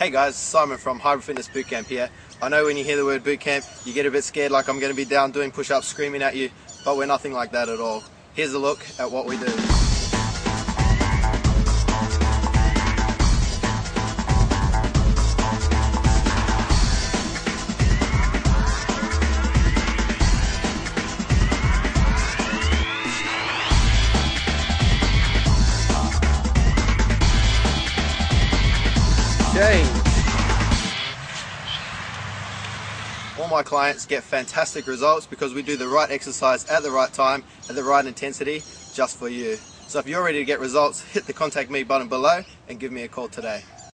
Hey guys, Simon from Hybrid Fitness Bootcamp here. I know when you hear the word bootcamp, you get a bit scared like I'm going to be down doing push-ups screaming at you, but we're nothing like that at all. Here's a look at what we do. All my clients get fantastic results because we do the right exercise at the right time, at the right intensity, just for you. So if you're ready to get results, hit the contact me button below and give me a call today.